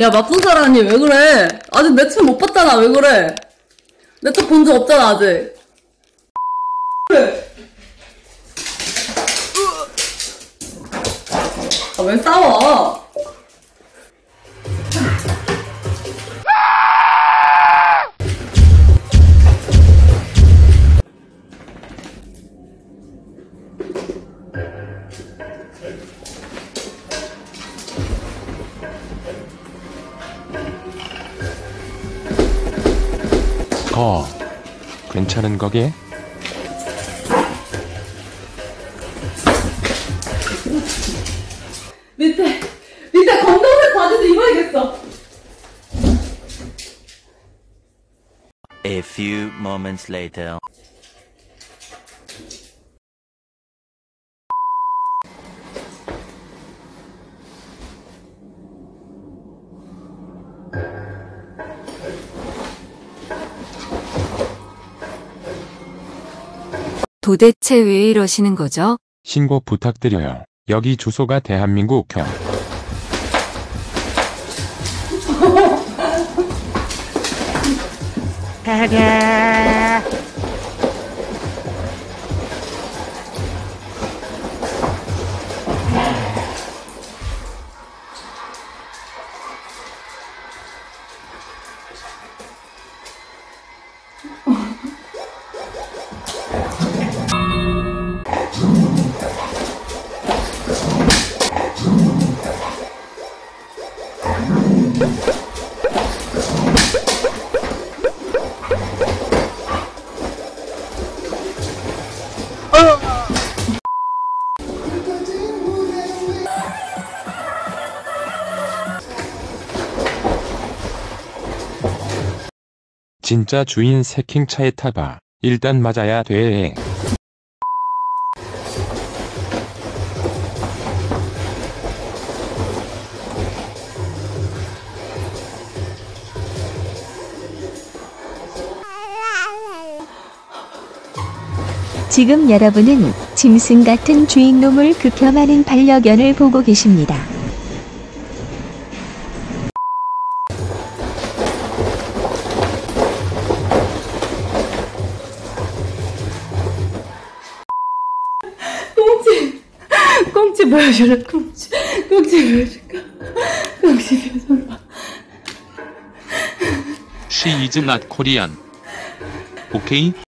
야 마쁜사라니 왜 그래? 아직 내 춤 못 봤잖아. 왜 그래? 내 춤 본 적 없잖아 아직. 아 왜 싸워? 괜찮은 거게? 밑에 검정색 바지도 입어야겠어. A few moments later. 도대체 왜 이러시는 거죠? 신고 부탁드려요. 여기 주소가 대한민국형. 진짜 주인 새킹차에 타봐. 일단 맞아야 돼. 지금 여러분은 짐승 같은 주인놈을 극혐하는 반려견을 보고 계십니다. 꽁치 보여줘라. 꽁치 보여줄까? 꽁치 보여줘라. She is not Korean. 오케이?